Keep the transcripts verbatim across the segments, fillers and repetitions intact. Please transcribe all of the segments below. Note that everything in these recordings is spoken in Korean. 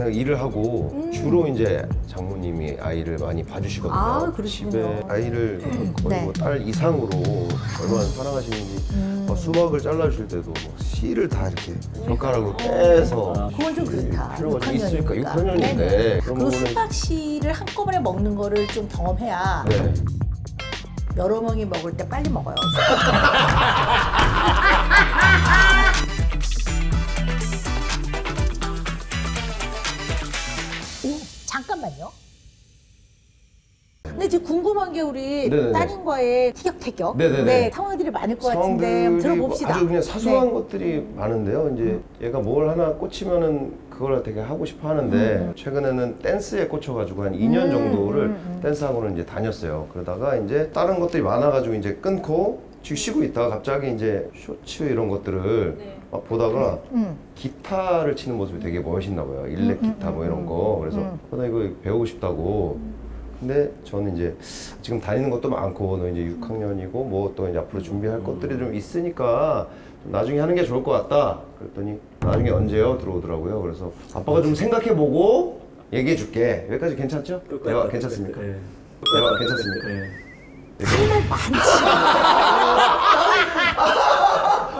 아내가 일을 하고 음. 주로 이제 장모님이 아이를 많이 봐주시거든요. 아, 집에 아이를 음. 거의 네. 뭐 딸 이상으로 얼마나 사랑하시는지 음. 막 수박을 잘라주실 때도 막 씨를 다 이렇게 젓가락으로 빼서 아, 그건 좀 그렇다. 필요가 있으니까 육 학년인데 그리고 수박 씨를 한꺼번에 먹는 거를 좀 경험해야 네. 여러 명이 먹을 때 빨리 먹어요. 잠깐만요. 근데 지금 궁금한 게 우리 네네네. 따님과의 티격태격 네, 상황들이 많을 것 같은데 들어봅시다. 아주 그냥 사소한 네. 것들이 많은데요. 이제 음. 얘가 뭘 하나 꽂히면은 그걸 되게 하고 싶어 하는데 음. 최근에는 댄스에 꽂혀가지고 한 이 년 음. 정도를 음. 댄스 학원을 이제 다녔어요. 그러다가 이제 다른 것들이 많아가지고 이제 끊고 쉬고 있다가 갑자기 이제 쇼츠 이런 것들을 네. 막 보다가 음. 기타를 치는 모습이 되게 멋있나 봐요. 일렉 기타 뭐 이런 거. 그래서 음. 나 이거 배우고 싶다고. 근데 저는 이제 지금 다니는 것도 많고 너 이제 육 학년이고 뭐 또 앞으로 준비할 것들이 좀 있으니까 좀 나중에 하는 게 좋을 것 같다. 그랬더니 나중에 언제요? 들어오더라고요. 그래서 아빠가 좀 생각해보고 얘기해줄게. 여기까지 괜찮죠? 대화 괜찮습니까? 네. 대화 괜찮습니까? 네. 정말 많지.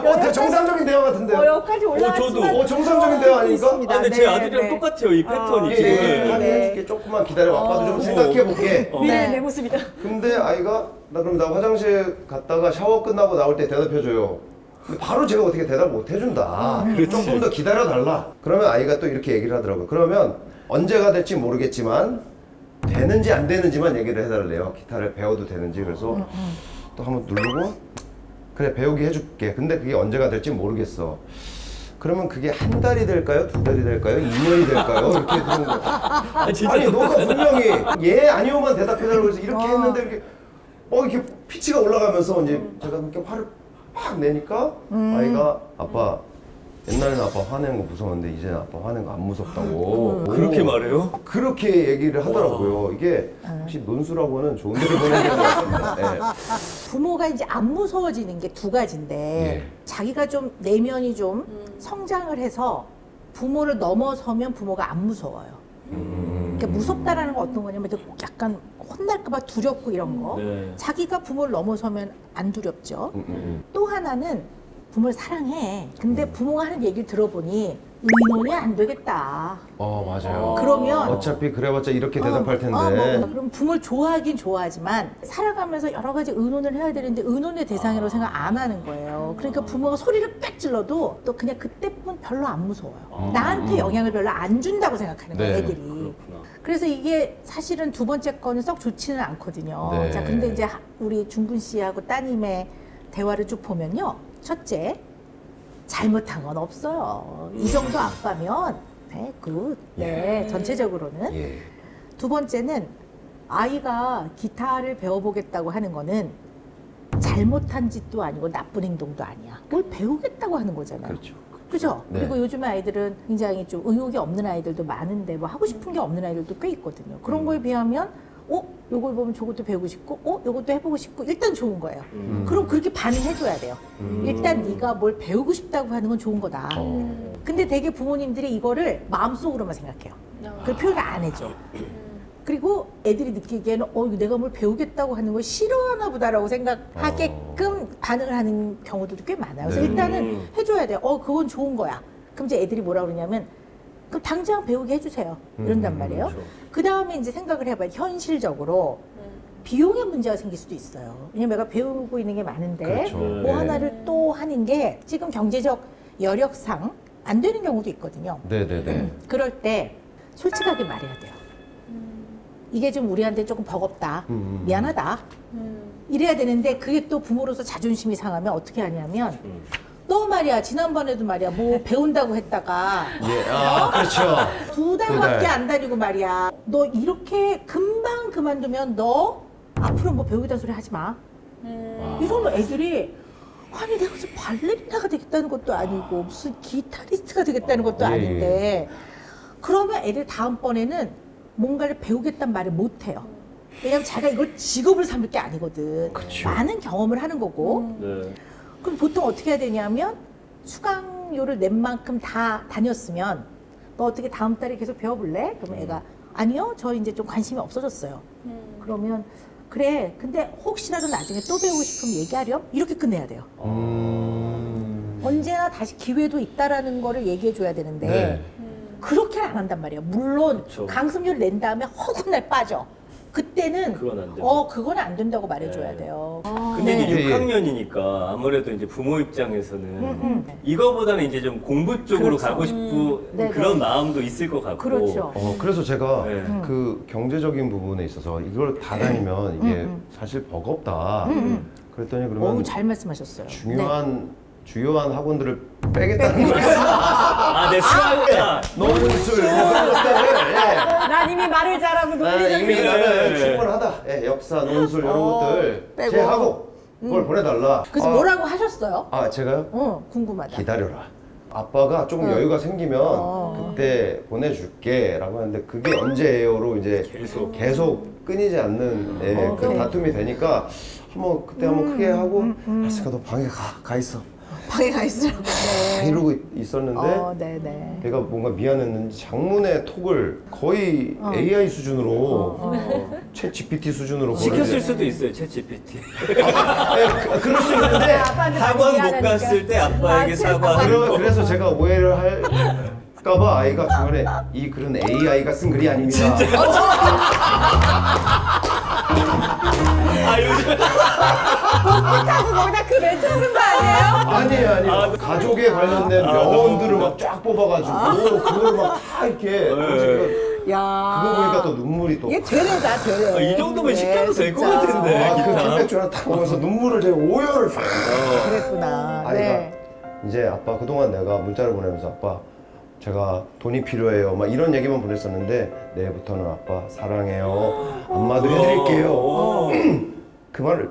어, 되게 정상적인 대화 같은데요? 어, 여기까지 올라왔지만 어, 정상적인 대화 아닌가? 아, 근데 네, 제 아들이랑 네. 똑같아요, 이 패턴이. 아, 예, 지금. 예, 예. 네. 해줄게, 조금만 기다려. 아빠도 아, 좀 생각해볼게. 어. 네, 내 모습이다. 근데 아이가, 나 그럼 나 화장실 갔다가 샤워 끝나고 나올 때 대답해줘요. 근데 바로 제가 어떻게 대답 못 해준다. 아, 조금 더 기다려달라. 그러면 아이가 또 이렇게 얘기를 하더라고요. 그러면 언제가 될지 모르겠지만 되는지 안 되는지만 얘기를 해달래요. 기타를 배워도 되는지. 그래서 음, 음. 또 한번 누르고 그래 배우게 해줄게. 근데 그게 언제가 될지 모르겠어. 그러면 그게 한 달이 될까요? 두 달이 될까요? 이 년이 될까요? 이렇게 되는 거야. 아, 진짜 아니 너가 분명히 예 아니오만 대답해달라고 해서 이렇게 아. 했는데 이렇게 어 이렇게 피치가 올라가면서 이제 제가 그렇게 화를 팍 내니까 음. 아이가 아빠 옛날에는 아빠 화내는 거 무서웠는데 이제는 아빠 화내는 거 안 무섭다고. 음. 그렇게 말해요? 그렇게 얘기를 하더라고요. 와. 이게 혹시 논술하고는 좋은 데를 보내는 것 같습니다. 네. 부모가 이제 안 무서워지는 게 두 가지인데 네. 자기가 좀 내면이 좀 음. 성장을 해서 부모를 넘어서면 부모가 안 무서워요. 음. 그러니까 무섭다라는 건 어떤 거냐면 약간 혼날까 봐 두렵고 이런 거. 네. 자기가 부모를 넘어서면 안 두렵죠. 음, 음. 또 하나는 부모를 사랑해. 근데 부모가 하는 얘기를 들어보니 의논이 안 되겠다. 어 맞아요. 그러면 어차피 그래봤자 이렇게 어, 대답할 텐데. 어, 뭐, 그럼 부모를 좋아하긴 좋아하지만 살아가면서 여러 가지 의논을 해야 되는데 의논의 대상이라고 아. 생각 안 하는 거예요. 그러니까 부모가 소리를 빽 질러도 또 그냥 그때뿐 별로 안 무서워요. 아. 나한테 영향을 별로 안 준다고 생각하는 거예요, 네, 애들이. 그렇구나. 그래서 이게 사실은 두 번째 거는 썩 좋지는 않거든요. 네. 자, 근데 이제 우리 준근 씨하고 따님의 대화를 쭉 보면요. 첫째, 잘못한 건 없어요. 이 정도 아빠면 네, 굿. 네, 예. 전체적으로는. 예. 두 번째는 아이가 기타를 배워보겠다고 하는 거는 잘못한 짓도 아니고 나쁜 행동도 아니야. 뭘 배우겠다고 하는 거잖아요. 그렇죠. 그죠? 네. 그리고 요즘에 아이들은 굉장히 좀 의욕이 없는 아이들도 많은데 뭐 하고 싶은 게 없는 아이들도 꽤 있거든요. 그런 음. 거에 비하면 어? 요걸 보면 저것도 배우고 싶고 어? 요것도 해보고 싶고 일단 좋은 거예요. 음. 그럼 그렇게 반응해줘야 돼요. 음. 일단 네가 뭘 배우고 싶다고 하는 건 좋은 거다. 어. 근데 되게 부모님들이 이거를 마음속으로만 생각해요. 어. 그 표현을 안 해줘. 음. 그리고 애들이 느끼기에는 어 내가 뭘 배우겠다고 하는 걸 싫어하나 보다라고 생각하게끔 어. 반응을 하는 경우들도 꽤 많아요. 그래서 네. 일단은 해줘야 돼요. 어 그건 좋은 거야. 그럼 이제 애들이 뭐라 그러냐면 그럼 당장 배우게 해주세요. 이런단 말이에요. 음, 그렇죠. 그 다음에 이제 생각을 해봐요. 현실적으로 음. 비용의 문제가 생길 수도 있어요. 왜냐면 내가 배우고 있는 게 많은데 그렇죠. 뭐 네. 하나를 또 하는 게 지금 경제적 여력상 안 되는 경우도 있거든요. 네네네. 음, 그럴 때 솔직하게 말해야 돼요. 음. 이게 좀 우리한테 조금 버겁다. 음. 미안하다. 음. 이래야 되는데 그게 또 부모로서 자존심이 상하면 어떻게 하냐면 음. 너 말이야 지난번에도 말이야 뭐 배운다고 했다가 예, 아, 어? 그렇죠. 두 달밖에 안 다니고 말이야 너 이렇게 금방 그만두면 너 앞으로 뭐 배우겠다는 소리 하지 마. 음. 이러면 애들이 아니 내가 무슨 발레리나가 되겠다는 것도 아니고 무슨 기타리스트가 되겠다는 것도 아닌데 그러면 애들 다음번에는 뭔가를 배우겠다는 말을 못해요. 왜냐면 자기가 이걸 직업을 삼을 게 아니거든. 그쵸. 많은 경험을 하는 거고 음. 네. 그럼 보통 어떻게 해야 되냐면 수강료를 낸 만큼 다 다녔으면 너 어떻게 다음 달에 계속 배워볼래? 그러면 음. 애가 아니요, 저 이제 좀 관심이 없어졌어요. 음. 그러면 그래, 근데 혹시라도 나중에 또 배우고 싶으면 얘기하렴? 이렇게 끝내야 돼요. 음. 언제나 다시 기회도 있다라는 거를 얘기해줘야 되는데 네. 음. 그렇게는 안 한단 말이에요. 물론 그렇죠. 강습료를 낸 다음에 허구날 빠져. 그때는 그건 안 돼요. 어 그건 안 된다고 말해줘야 네. 돼요. 아, 근데 네. 이제 육 학년이니까 아무래도 이제 부모 입장에서는 음, 음. 이거보다는 이제 좀 공부 쪽으로 그렇죠. 가고 싶고 음, 그런 마음도 있을 것 같고. 그렇죠. 어, 그래서 제가 네. 그 경제적인 부분에 있어서 이걸 다 다니면 이게 음, 음. 사실 버겁다. 음, 음. 그랬더니 그러면 오, 잘 말씀하셨어요. 중요한 네. 주요한 학원들을 빼겠다는 거예요. 아, 내 수학자 너무 술. 난 이미 말을 잘하고 논리적인 이미 나는 충분하다. 예, 역사, 논술 이런 어, 것들 빼고. 제하고 그걸 음. 보내달라. 그래서 아, 뭐라고 하셨어요? 아, 제가요? 어, 궁금하다. 기다려라. 아빠가 조금 어. 여유가 생기면 어. 그때 보내줄게라고 하는데 그게 언제예요로 이제 계속 계속 끊이지 않는 예, 어, 그 그래. 다툼이 되니까 한번 그때 한번 음, 크게 하고 음, 음. 아스카 너 방에 가, 가 있어. 방에 가 있으라고 네. 이러고 있었는데 어, 네네. 내가 뭔가 미안했는지 장문의 톡을 거의 어. 에이아이 수준으로 어, 어. 챗 지피티 수준으로 시켰을 수도 있어요. 챗 지피티 아, 네, 그럴 수 있는데 학원 못 갔을 때 아빠에게 사과하고 그래서 제가 오해를 할까봐 아이가 중간에 이 글은 에이아이가 쓴 글이 아닙니다. 아 요즘 복붙하고 거기다 그 멘트 쓰는 거 아니에요? 아니에요 아니에요 아, 가족에 관련된 아, 명언들을 막 쫙 뽑아가지고 아. 그걸 막 다 이렇게 야. 그거 보니까 또 눈물이 또 얘 되려다 되려 아, 이 정도면 시켜도 될 것 같은데 아, 그 캔맥주랑 딱 먹으면서 눈물을 되게 오열을 아. 그랬구나 아이가 네. 이제 아빠 그동안 내가 문자를 보내면서 아빠 제가 돈이 필요해요 막 이런 얘기만 보냈었는데 내일부터는 아빠 사랑해요 엄마들이 해드릴게요 그 말을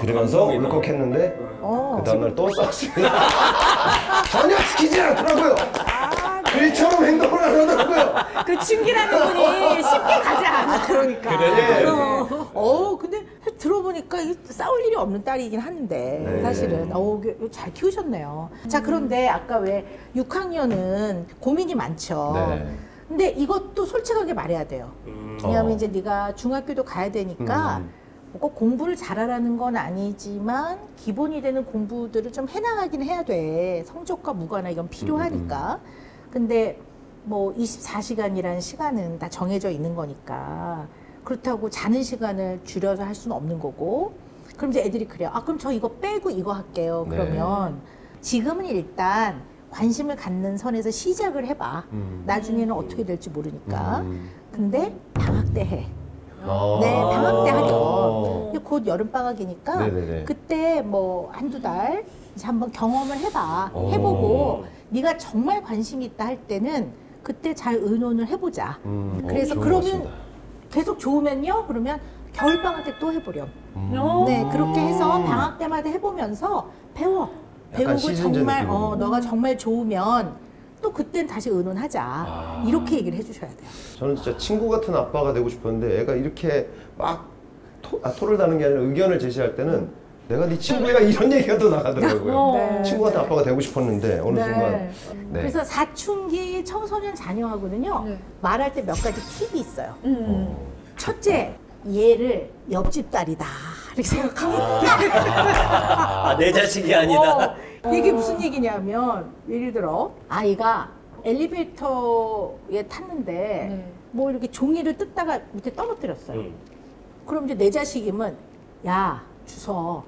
들으면서 울컥했는데 그 다음날 또 싸웠습니다. 전혀 지키지 않더라고요. 일처럼 행동을 안 하더라고요. 그 층기라는 분이 쉽게 가지 않아. 그러니까. 그래. 어 근데 들어보니까 싸울 일이 없는 딸이긴 한데 네. 사실은 어 잘 키우셨네요. 음. 자 그런데 아까 왜 육 학년은 고민이 많죠. 네. 근데 이것도 솔직하게 말해야 돼요. 음. 왜냐하면 어. 이제 네가 중학교도 가야 되니까. 음. 꼭 공부를 잘하라는 건 아니지만 기본이 되는 공부들을 좀 해나가긴 해야 돼. 성적과 무관하게 이건 필요하니까. 근데 뭐 이십사 시간이라는 시간은 다 정해져 있는 거니까 그렇다고 자는 시간을 줄여서 할 수는 없는 거고 그럼 이제 애들이 그래요. 아 그럼 저 이거 빼고 이거 할게요. 그러면 네. 지금은 일단 관심을 갖는 선에서 시작을 해봐. 음. 나중에는 어떻게 될지 모르니까. 음. 근데 방학 때 해. 네, 방학 때 하죠. 곧 여름방학이니까 네네네. 그때 뭐 한두 달 이제 한번 경험을 해봐. 해보고 네가 정말 관심이 있다 할 때는 그때 잘 의논을 해보자. 음, 그래서 어, 그러면 같습니다. 계속 좋으면요? 그러면 겨울방학 때 또 해보렴. 음. 네, 그렇게 해서 방학 때마다 해보면서 배워. 배우고 정말 어, 너가 정말 좋으면 또 그땐 다시 의논하자. 아... 이렇게 얘기를 해주셔야 돼요. 저는 진짜 친구 같은 아빠가 되고 싶었는데 애가 이렇게 막 토, 아, 토를 다는 게 아니라 의견을 제시할 때는 음. 내가 네 친구야 이런 얘기가 또 나가더라고요. 어, 네. 친구 같은 아빠가 되고 싶었는데 어느 네. 순간. 네. 그래서 사춘기 청소년 자녀하고는요. 네. 말할 때 몇 가지 팁이 있어요. 음. 어. 첫째, 얘를 옆집 딸이다. 이렇게 생각하고 아, 아, 내 자식이 아니다. 어, 이게 무슨 얘기냐면 예를 들어 아이가 엘리베이터에 탔는데 네. 뭐 이렇게 종이를 뜯다가 밑에 떨어뜨렸어요. 음. 그럼 이제 내 자식이면 야 주워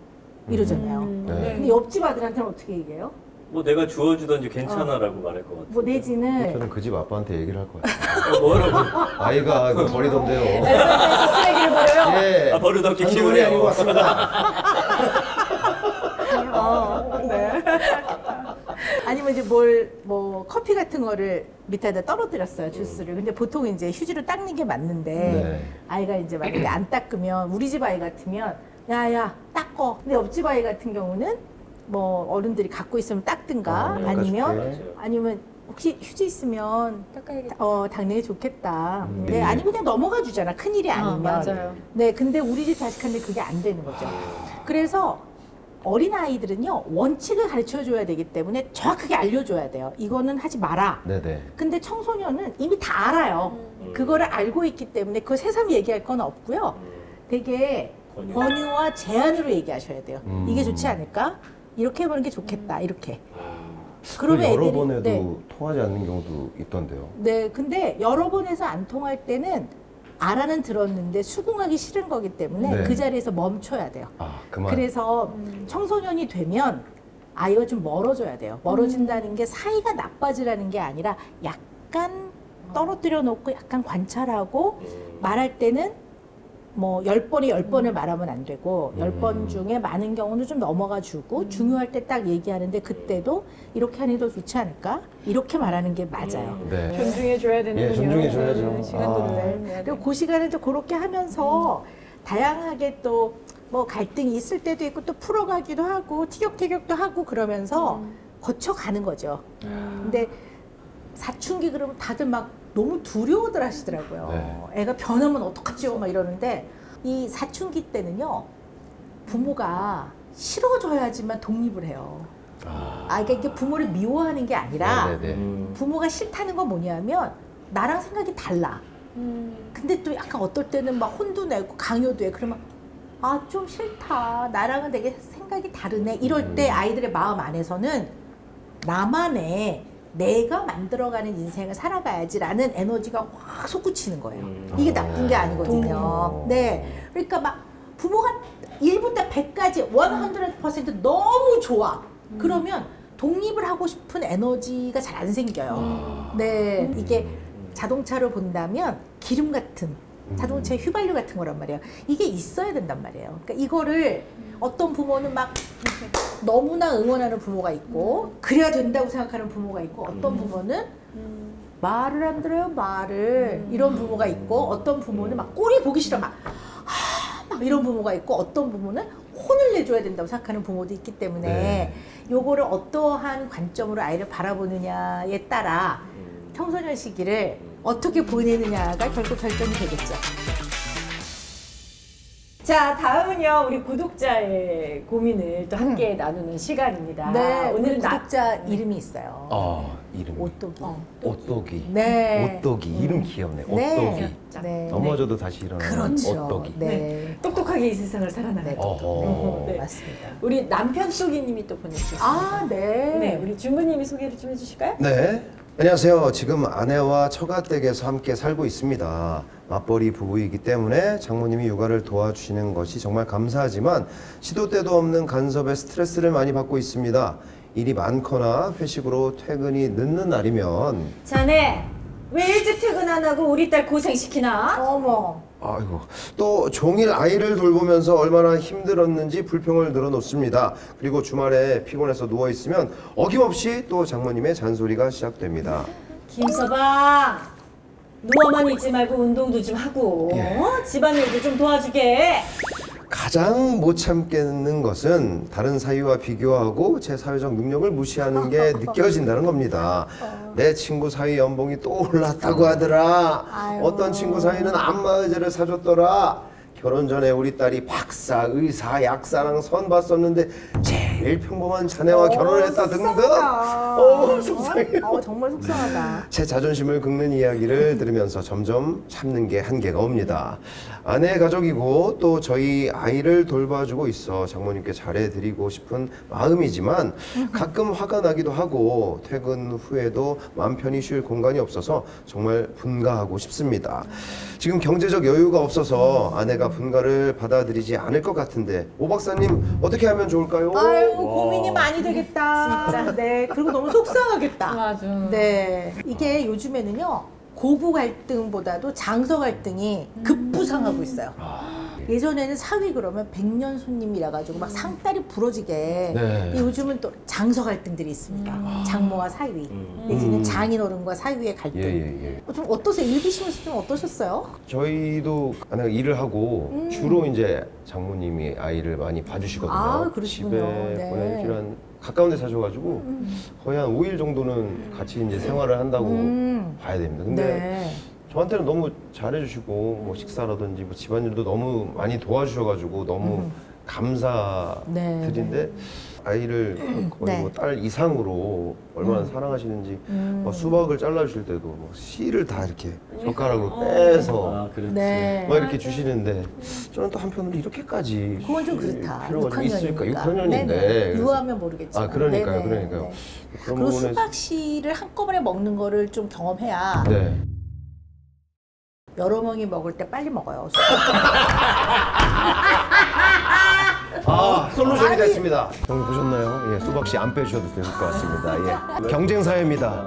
이러잖아요. 음. 네. 근데 옆집 아들한테는 어떻게 얘기해요? 뭐 내가 주워주던지 괜찮아라고 어. 말할 것 같아요. 뭐 내지는 저는 그 집 아빠한테 얘기를 할 것 같아요. 뭐라고? 아이가 이거 버리던데요. 에스엔에스 쓰레기를 버려요? 예. 아, 버릇없게 키우네요. 아닌 것 같습니다. 어, 네. 아니면 이제 뭘 뭐 커피 같은 거를 밑에다 떨어뜨렸어요 주스를. 근데 보통 이제 휴지로 닦는 게 맞는데 네. 아이가 이제 만약에 안 닦으면 우리 집 아이 같으면 야야 닦어. 근데 옆집 아이 같은 경우는 뭐 어른들이 갖고 있으면 닦든가 어, 아니면 줄게. 아니면 혹시 휴지 있으면 닦아야겠다. 어 당연히 좋겠다. 음. 네 아니면 그냥 넘어가 주잖아 큰 일이 아니면. 어, 맞아요. 네 근데 우리 집 자식한테 그게 안 되는 거죠. 그래서 어린아이들은요 원칙을 가르쳐줘야 되기 때문에 정확하게 알려줘야 돼요. 이거는 하지 마라. 네네. 근데 청소년은 이미 다 알아요. 음. 그거를 알고 있기 때문에 그걸 새삼 얘기할 건 없고요. 되게 권유. 권유와 제안으로 얘기하셔야 돼요. 음. 이게 좋지 않을까? 이렇게 해보는 게 좋겠다. 이렇게. 그러면 여러 애들이, 번에도 네. 통하지 않는 경우도 있던데요. 네, 근데 여러 번에서 안 통할 때는 알아는 들었는데 수긍하기 싫은 거기 때문에 네. 그 자리에서 멈춰야 돼요. 아, 그만. 그래서 청소년이 되면 아이와 좀 멀어져야 돼요. 멀어진다는 게 사이가 나빠지라는 게 아니라 약간 떨어뜨려 놓고 약간 관찰하고 말할 때는 뭐 열 번이 열 번을 말하면 안 되고 열 번 중에 많은 경우는 좀 넘어가 주고 중요할 때 딱 얘기하는데 그때도 이렇게 하니 더 좋지 않을까? 이렇게 말하는 게 맞아요. 네. 존중해 줘야 되는군요. 예, 존중해 줘야죠. 시간도 아. 네. 그리고 그 시간을 또 그렇게 하면서 음. 다양하게 또 뭐 갈등이 있을 때도 있고 또 풀어가기도 하고 티격태격도 하고 그러면서 음. 거쳐가는 거죠. 음. 근데 사춘기 그러면 다들 막 너무 두려워들 하시더라고요. 네. 애가 변하면 어떡하지요? 막 이러는데 이 사춘기 때는요 부모가 싫어져야지만 독립을 해요. 아, 아 그러니까 이게 부모를 미워하는 게 아니라 네, 네, 네. 부모가 싫다는 건 뭐냐면 나랑 생각이 달라. 음. 근데 또 약간 어떨 때는 막 혼도 내고 강요도 해. 그러면 아 좀 싫다. 나랑은 되게 생각이 다르네. 이럴 때 아이들의 마음 안에서는 나만의 내가 만들어가는 인생을 살아가야지라는 에너지가 확 솟구치는 거예요. 음. 이게 나쁜 게 아니거든요. 음. 네, 그러니까 막 부모가 일부터 백까지 백 퍼센트 너무 좋아. 음. 그러면 독립을 하고 싶은 에너지가 잘 안 생겨요. 음. 네, 이게 자동차로 본다면 기름 같은 자동차의 휘발유 같은 거란 말이에요. 이게 있어야 된단 말이에요. 그러니까 이거를 어떤 부모는 막 너무나 응원하는 부모가 있고 그래야 된다고 생각하는 부모가 있고 어떤 부모는 말을 안 들어요 말을 이런 부모가 있고 어떤 부모는 막 꼴이 보기 싫어 막, 하, 막 이런 부모가 있고 어떤 부모는 혼을 내줘야 된다고 생각하는 부모도 있기 때문에 요거를 어떠한 관점으로 아이를 바라보느냐에 따라 청소년 시기를 어떻게 보내느냐가 결국 결정이 되겠죠. 자, 다음은요 우리 구독자의 고민을 또 함께 음. 나누는 시간입니다. 네, 오늘은 구독자 나... 이름이 있어요. 어, 이름. 오똑이. 어, 오똑이. 네. 오똑이 이름 귀엽네. 네. 오똑이. 네. 넘어져도 네. 다시 일어나는 그렇죠. 오똑이. 네. 네. 똑똑하게 이 세상을 살아나는 오똑이. 네. 네. 맞습니다. 우리 남편 똑이님이 또 보내주셨습니다. 아, 네. 네, 우리 주부님이 소개를 좀 해주실까요? 네. 안녕하세요. 지금 아내와 처가댁에서 함께 살고 있습니다. 맞벌이 부부이기 때문에 장모님이 육아를 도와주시는 것이 정말 감사하지만 시도 때도 없는 간섭에 스트레스를 많이 받고 있습니다. 일이 많거나 회식으로 퇴근이 늦는 날이면 자네! 왜 일찍 퇴근 안 하고 우리 딸 고생시키나? 어머! 아이고, 또 종일 아이를 돌보면서 얼마나 힘들었는지 불평을 늘어놓습니다. 그리고 주말에 피곤해서 누워있으면 어김없이 또 장모님의 잔소리가 시작됩니다. 김서방, 누워만 있지 말고 운동도 좀 하고 예. 어? 집안일도 좀 도와주게. 가장 못 참겠는 것은 다른 사위와 비교하고 제 사회적 능력을 무시하는 게 느껴진다는 겁니다. 내 친구 사위 연봉이 또 올랐다고 하더라. 아유. 어떤 친구 사위는 안마의자를 사줬더라. 결혼 전에 우리 딸이 박사, 의사, 약사랑 선 봤었는데 제일 평범한 자네와 결혼했다 등등. 어, 속상해요. 어, 정말 속상하다. 제 자존심을 긁는 이야기를 들으면서 점점 참는 게 한계가 옵니다. 아내 가족이고 또 저희 아이를 돌봐주고 있어 장모님께 잘해드리고 싶은 마음이지만 가끔 화가 나기도 하고 퇴근 후에도 마음 편히 쉴 공간이 없어서 정말 분가하고 싶습니다. 지금 경제적 여유가 없어서 아내가 분가를 받아들이지 않을 것 같은데 오 박사님 어떻게 하면 좋을까요? 아유 고민이 많이 되겠다. 진짜. 네. 그리고 너무 속상하겠다. 맞아. 네. 이게 요즘에는요 고부 갈등보다도 장서 갈등이 급부상하고 있어요. 예전에는 사위 그러면 백년 손님이라 가지고 막 상다리 부러지게 네. 요즘은 또 장서 갈등들이 있습니다. 음. 장모와 사위 음. 내지는 장인어른과 사위의 갈등. 예, 예, 예. 좀 어떠세요? 읽으시면서 좀 어떠셨어요? 저희도 아내가 일을 하고 음. 주로 이제 장모님이 아이를 많이 봐주시거든요. 아, 그러시군요. 집에 네. 보내기로 한 가까운 데 사셔가지고 음. 거의 한 오일 정도는 같이 이제 생활을 한다고 음. 봐야 됩니다. 근데 네. 저한테는 너무 잘해주시고 뭐 식사라든지 뭐 집안일도 너무 많이 도와주셔가지고 너무 음. 감사드린데 네. 아이를 거의 네. 뭐 딸 이상으로 얼마나 음. 사랑하시는지 음. 뭐 수박을 잘라주실 때도 뭐 씨를 다 이렇게 젓가락으로 빼서 아, 네. 막 이렇게 주시는데 저는 또 한편으로 이렇게까지 그건 좀 그렇다. 필요가 좀 있을까? 육 학년인데 유아하면 모르겠지만 아, 그러니까요. 네네. 그러니까요. 네네. 그리고 수박 씨를 한꺼번에 먹는 거를 좀 경험해야 네. 여러 명이 먹을 때 빨리 먹어요. 아, 솔루션이 됐습니다. 오늘 보셨나요? 예, 수박 씨 안 빼주셔도 될 것 같습니다. 예. 경쟁 사회입니다.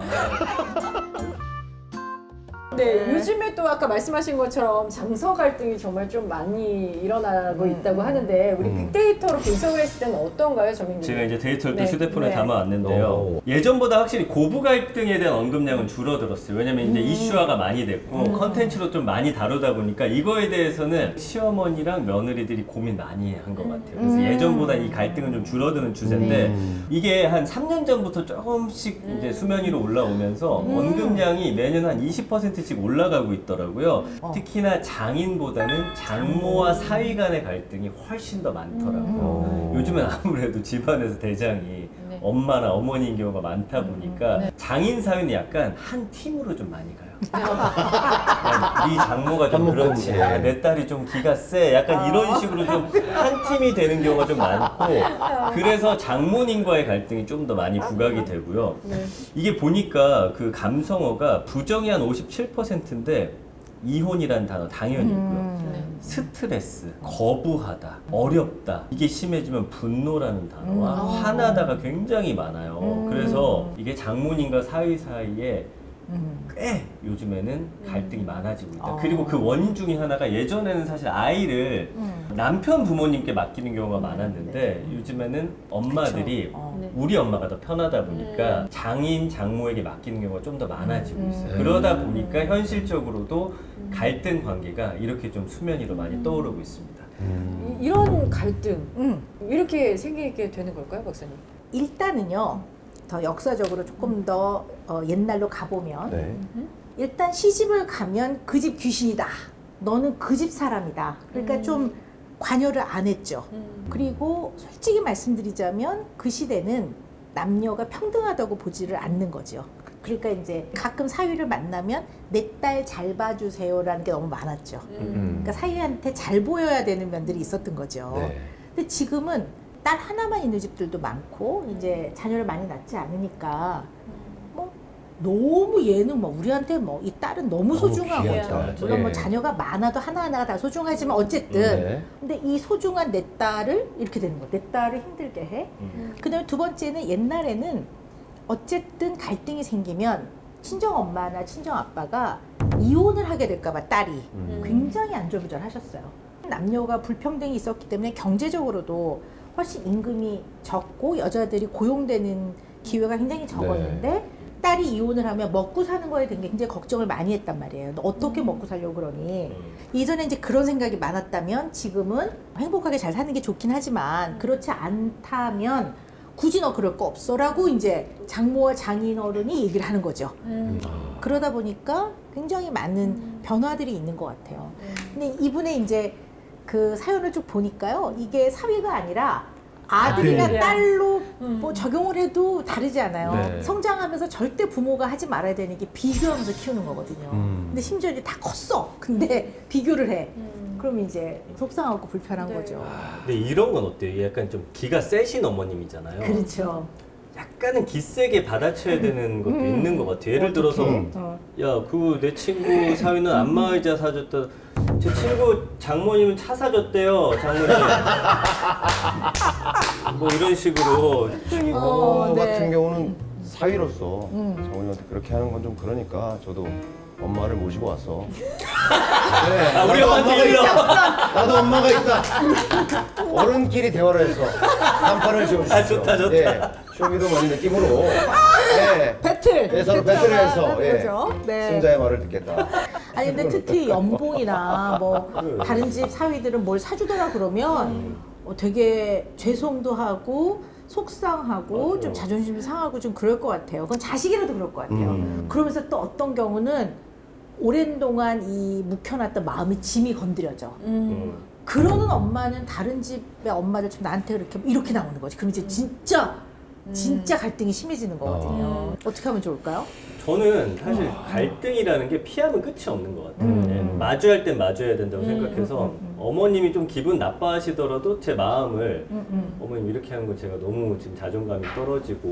네, 요즘에 또 아까 말씀하신 것처럼 장서 갈등이 정말 좀 많이 일어나고 음. 있다고 하는데 우리 음. 빅데이터로 분석을 했을 때는 어떤가요, 점입니다? 제가 이제 데이터를 또 네. 휴대폰에 네. 담아왔는데요. 오. 예전보다 확실히 고부 갈등에 대한 언급량은 줄어들었어요. 왜냐면 이제 음. 이슈화가 많이 됐고 컨텐츠로 음. 좀 많이 다루다 보니까 이거에 대해서는 시어머니랑 며느리들이 고민 많이 한 것 같아요. 그래서 음. 예전보다 이 갈등은 좀 줄어드는 추세인데 음. 이게 한 삼 년 전부터 조금씩 음. 이제 수면 위로 올라오면서 음. 언급량이 매년 한 이십 퍼센트씩 올라가고 있더라고요. 어. 특히나 장인보다는 장모와 사위 간의 갈등이 훨씬 더 많더라고요. 음. 요즘엔 아무래도 집안에서 대장이 네. 엄마나 어머니인 경우가 많다 보니까 네. 장인 사위는 약간 한 팀으로 좀 많이 가요. 네 장모가 좀 그렇지, 내 딸이 좀 기가 세, 약간 이런 식으로 좀 한 팀이 되는 경우가 좀 많고 그래서 장모님과의 갈등이 좀 더 많이 부각이 되고요. 네. 이게 보니까 그 감성어가 부정이 한 오십칠 퍼센트인데 이혼이란 단어 당연히 음. 있고요. 네. 스트레스, 거부하다, 어렵다 이게 심해지면 분노라는 단어와 음. 화나다가 굉장히 많아요. 음. 그래서 이게 장모님과 사위 사이에 꽤 요즘에는 갈등이 많아지고 있다. 어. 그리고 그 원인 중에 하나가 예전에는 사실 아이를 음. 남편 부모님께 맡기는 경우가 음. 많았는데 네. 요즘에는 엄마들이 어. 우리 엄마가 더 편하다 보니까 음. 장인, 장모에게 맡기는 경우가 좀 더 많아지고 있어요. 음. 그러다 보니까 현실적으로도 음. 갈등 관계가 이렇게 좀 수면 위로 많이 음. 떠오르고 있습니다. 음. 이런 갈등 음. 이렇게 생기게 되는 걸까요, 박사님? 일단은요. 더 역사적으로 조금 더 어, 옛날로 가보면 네. 일단 시집을 가면 그 집 귀신이다. 너는 그 집 사람이다. 그러니까 음. 좀 관여를 안 했죠. 음. 그리고 솔직히 말씀드리자면 그 시대는 남녀가 평등하다고 보지를 않는 거죠. 그러니까 이제 가끔 사위를 만나면 내 딸 잘 봐주세요라는 게 너무 많았죠. 음. 그러니까 사위한테 잘 보여야 되는 면들이 있었던 거죠. 네. 근데 지금은 딸 하나만 있는 집들도 많고 이제 자녀를 많이 낳지 않으니까 뭐 너무 얘는 뭐 우리한테 뭐 이 딸은 너무 소중하고 물론 네. 뭐 자녀가 많아도 하나하나가 다 소중하지만 어쨌든 네. 근데 이 소중한 내 딸을 이렇게 되는 거야. 내 딸을 힘들게 해. 음. 그다음에 두 번째는 옛날에는 어쨌든 갈등이 생기면 친정 엄마나 친정 아빠가 이혼을 하게 될까 봐 딸이 음. 굉장히 안절부절하셨어요. 남녀가 불평등이 있었기 때문에 경제적으로도 훨씬 임금이 적고 여자들이 고용되는 기회가 굉장히 적었는데 네. 딸이 이혼을 하면 먹고 사는 거에 대해 굉장히 걱정을 많이 했단 말이에요. 너 어떻게 음. 먹고 살려고 그러니? 음. 이전에 이제 그런 생각이 많았다면 지금은 행복하게 잘 사는 게 좋긴 하지만 그렇지 않다면 굳이 너 그럴 거 없어 라고 이제 장모와 장인 어른이 얘기를 하는 거죠. 음. 그러다 보니까 굉장히 많은 음. 변화들이 있는 것 같아요. 음. 근데 이분의 이제 그 사연을 쭉 보니까요. 이게 사위가 아니라 아들이나 아들이야. 딸로 음. 뭐 적용을 해도 다르지 않아요. 네. 성장하면서 절대 부모가 하지 말아야 되는 게 비교하면서 키우는 거거든요. 음. 근데 심지어 이제 다 컸어. 근데 비교를 해. 음. 그럼 이제 속상하고 불편한 네. 거죠. 근데 이런 건 어때요? 약간 좀 기가 세신 어머님이잖아요. 그렇죠. 약간은 기세게 받아쳐야 되는 것도 음. 있는 것 같아요. 예를 들어서 어. 야, 그 내 친구 사위는 안마의자 사줬다. 제 친구 장모님은 차 사줬대요. 장모님. 뭐 이런 식으로. 그러니까. 어, 네. 같은 경우는 사위로서 음. 장모님한테 그렇게 하는 건 좀 그러니까 저도 엄마를 모시고 왔어. 네, 아, 우리 엄마한테 일러. 나도 엄마가 있다. 어른끼리 대화를 해서 간판을 지어주시죠. 아, 좋다, 좋다. 예, 쇼미더머니 느낌으로. 예, 배틀. 예, 서로 배틀을 해서 예, 네. 승자의 말을 듣겠다. 아니, 근데 특히 연봉이나 뭐 다른 집 사위들은 뭘 사주더라 그러면 음. 어, 되게 죄송도 하고 속상하고 맞아요. 좀 자존심이 상하고 좀 그럴 것 같아요. 그건 자식이라도 그럴 것 같아요. 음. 그러면서 또 어떤 경우는 오랜 동안 이 묵혀놨던 마음의 짐이 건드려져. 음. 그러는 엄마는 다른 집의 엄마들 좀 나한테 이렇게 이렇게 나오는 거지. 그럼 이제 진짜 음. 진짜 갈등이 심해지는 거거든요. 어. 어떻게 하면 좋을까요? 저는 사실 어. 갈등이라는 게 피하면 끝이 없는 것 같아요. 음. 네. 마주할 땐 마주해야 된다고 음. 생각해서 음. 음. 어머님이 좀 기분 나빠하시더라도 제 마음을 음. 음. 어머님 이렇게 하는 거 제가 너무 지금 자존감이 떨어지고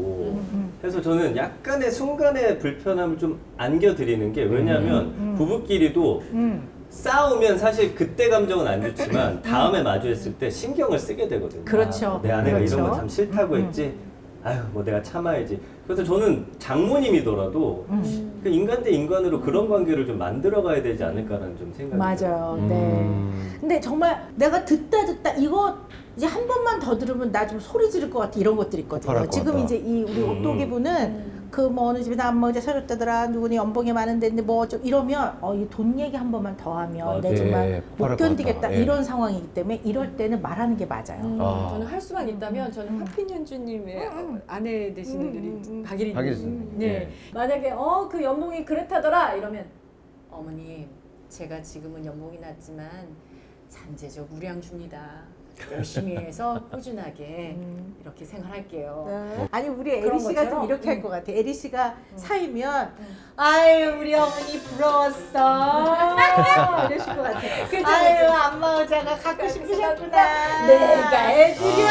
음. 해서 저는 약간의 순간의 불편함을 좀 안겨드리는 게 왜냐하면 음. 부부끼리도 음. 싸우면 사실 그때 감정은 안 좋지만 다음에 마주했을 때 신경을 쓰게 되거든요. 그렇죠. 아, 내 아내가 그렇죠. 이런 거 참 싫다고 음. 했지. 아유 뭐 내가 참아야지. 그래서 저는 장모님이더라도 음. 그 인간 대 인간으로 그런 관계를 좀 만들어가야 되지 않을까라는 좀 생각이 맞아요. 음. 네. 근데 정말 내가 듣다 듣다 이거 이제 한 번만 더 들으면 나 좀 소리 지를 것 같아 이런 것들이 있거든요. 지금 같다. 이제 이 우리 음. 오똑이분은 그 뭐 어느 집에서 안마 의자 사줬다더라 누구니 연봉이 많은데 뭐 좀 이러면 어 이 돈 얘기 한 번만 더 하면 아, 내 네. 정말 못 견디겠다 네. 이런 상황이기 때문에 이럴 때는 말하는 게 맞아요. 음, 아. 저는 할 수만 있다면 저는 음. 하핀현주님의 음. 아내 되시는 음. 분이 박일희님 네. 네. 만약에 어 그 연봉이 그랬다더라 이러면 어머님 제가 지금은 연봉이 낮지만 잠재적 우량주입니다. 열심히 해서 꾸준하게 음. 이렇게 생활할게요. 네. 아니 우리 에리 씨가 좀 이렇게 음. 할 것 같아. 에리 씨가 음. 사이면 음. 아유 우리 어머니 부러웠어. 이러실 것 같아. 그쵸, 아유 안마 의자가 갖고 싶으셨구나. 내가 해드려.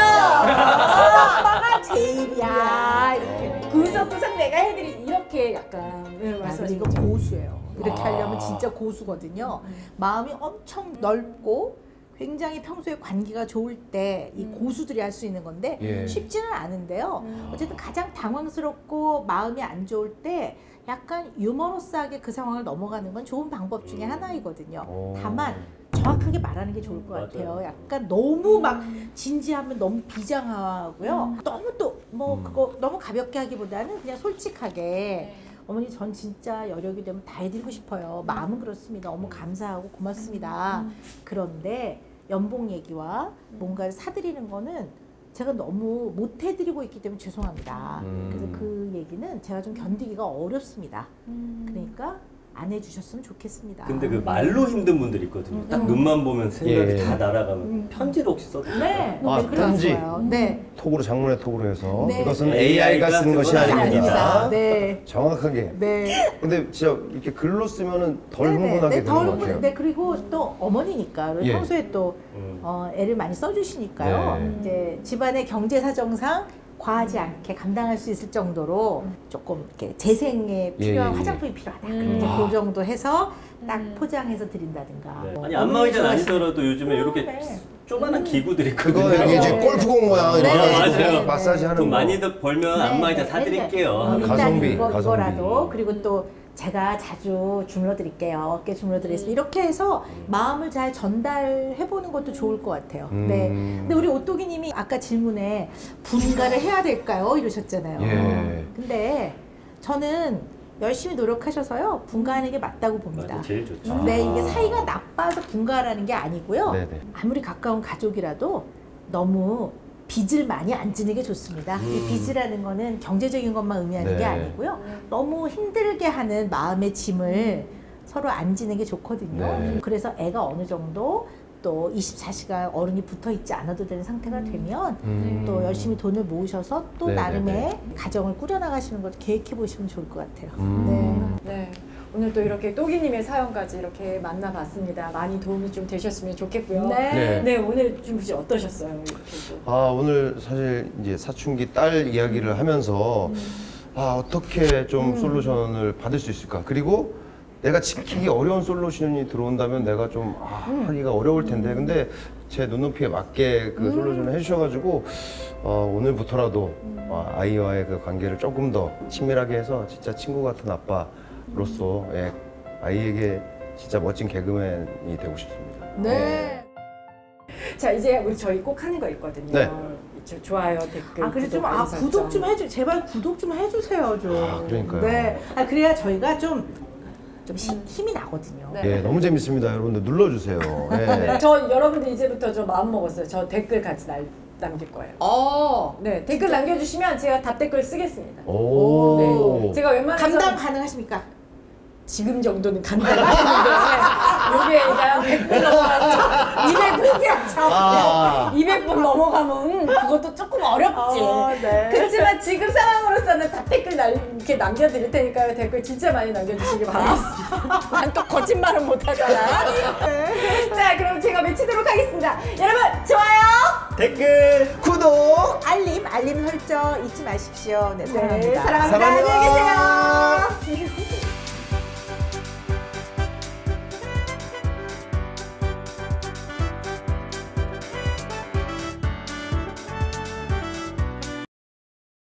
엄마가 제일이야. 이렇게 구석구석 내가 해드리. 이렇게 약간 네, 말씀하신 이거 고수예요. 이렇게 하려면 아. 진짜 고수거든요. 음. 마음이 엄청 넓고. 굉장히 평소에 관계가 좋을 때 이 고수들이 할 수 있는 건데 예. 쉽지는 않은데요. 음. 어쨌든 가장 당황스럽고 마음이 안 좋을 때 약간 유머러스하게 그 상황을 넘어가는 건 좋은 방법 중에 음. 하나이거든요. 오. 다만 정확하게 말하는 게 좋을 것 맞아요. 같아요. 약간 너무 막 진지하면 너무 비장하고요. 음. 너무 또 뭐 그거 너무 가볍게 하기보다는 그냥 솔직하게 네. 어머니 전 진짜 여력이 되면 다 해드리고 싶어요. 마음은 그렇습니다. 너무 감사하고 고맙습니다. 음. 그런데 연봉 얘기와 음. 뭔가를 사드리는 거는 제가 너무 못 해드리고 있기 때문에 죄송합니다. 음. 그래서 그 얘기는 제가 좀 견디기가 어렵습니다. 음. 그러니까 안 해주셨으면 좋겠습니다. 근데 그 말로 힘든 분들 있거든요. 음. 딱 눈만 보면 생각이 예. 다 날아가면 음. 편지를 혹시 써도 돼요? 네. 아, 네, 편지? 음. 네. 톡으로 장문의 톡으로 해서 네. 이것은 에이아이가 쓴 것이 아닙니다. 네. 정확하게. 네. 근데 진짜 이렇게 글로 쓰면은 덜 네. 흥분하게 네. 되는 덜 것 같아요. 네. 그리고 또 어머니니까 예. 평소에 또 음. 어, 애를 많이 써주시니까요. 네. 이제 집안의 경제 사정상 과하지 않게 감당할 수 있을 정도로 조금 이렇게 재생에 필요한 예, 예. 화장품이 필요하다. 음. 그 정도 해서 딱 포장해서 드린다든가. 네. 아니 안마 의자는 아니더라도 요즘에 음, 이렇게 네. 조그만한 기구들이 그거 이제 골프공 모양 네. 네. 네. 마사지 하는 돈 많이들 벌면 네. 안마 의자 사드릴게요. 아, 가성비. 이거, 가성비. 이거라도 그리고 또 제가 자주 주물러 드릴게요. 어깨 주물러 드리겠습니다. 이렇게 해서 마음을 잘 전달해 보는 것도 좋을 것 같아요. 음. 네. 근데 우리 오똑이 님이 아까 질문에 분가를 해야 될까요? 이러셨잖아요. 예. 근데 저는 열심히 노력하셔서요. 분가하는 게 맞다고 봅니다. 맞아, 제일 좋죠. 근데 이게 사이가 나빠서 분가하라는 게 아니고요. 네네. 아무리 가까운 가족이라도 너무 빚을 많이 안 지는 게 좋습니다. 음. 이 빚이라는 거는 경제적인 것만 의미하는 네. 게 아니고요. 너무 힘들게 하는 마음의 짐을 서로 안 지는 게 좋거든요. 네. 그래서 애가 어느 정도 또 이십사 시간 어른이 붙어 있지 않아도 되는 상태가 되면 음. 또 열심히 돈을 모으셔서 또 네. 나름의 네. 가정을 꾸려나가시는 것도 계획해 보시면 좋을 것 같아요. 음. 네. 네. 오늘 또 이렇게 똑이님의 사연까지 이렇게 만나봤습니다. 많이 도움이 좀 되셨으면 좋겠고요. 네. 네. 네 오늘 좀 어떠셨어요? 이렇게 아 오늘 사실 이제 사춘기 딸 이야기를 하면서 음. 아 어떻게 좀 음. 솔루션을 받을 수 있을까? 그리고 내가 지키기 어려운 솔루션이 들어온다면 내가 좀 아, 음. 하기가 어려울 텐데 근데 제 눈높이에 맞게 그 솔루션을 음. 해주셔가지고 어, 오늘부터라도 음. 아이와의 그 관계를 조금 더 친밀하게 해서 진짜 친구 같은 아빠. 로서 예, 아이에게 진짜 멋진 개그맨이 되고 싶습니다. 네. 자 이제 우리 저희 꼭 하는 거 있거든요. 네. 저, 좋아요 댓글. 아 그래 좀 아 구독 좀 해주 제발 구독 좀 해주세요 좀. 아 그러니까요. 네. 아 그래야 저희가 좀. 좀 시, 힘이 나거든요. 네. 네, 너무 재밌습니다. 여러분들 눌러주세요. 네. 저 여러분들 이제부터 저 마음 먹었어요. 저 댓글 같이 날. 남길 거예요. 어, 네 댓글 진짜? 남겨주시면 제가 답 댓글 쓰겠습니다. 오, 네. 제가 웬만해서 감당 가능하십니까? 지금 정도는 감당하시는데 이게 이제 댓글로 이백 개 아. 이백 분 넘어가면 그것도 조금 어렵지. 아, 네. 그렇지만 지금 상황으로서는 다 댓글 날, 이렇게 남겨드릴 테니까요. 댓글 진짜 많이 남겨주시기 바라겠습니다. 난 또 거짓말은 못하잖아. 네. 자, 그럼 제가 외치도록 하겠습니다. 여러분 좋아요, 댓글, 구독, 알림, 알림 설정 잊지 마십시오. 네, 사랑합니다. 네, 사랑합니다. 사랑합니다. 안녕히 계세요.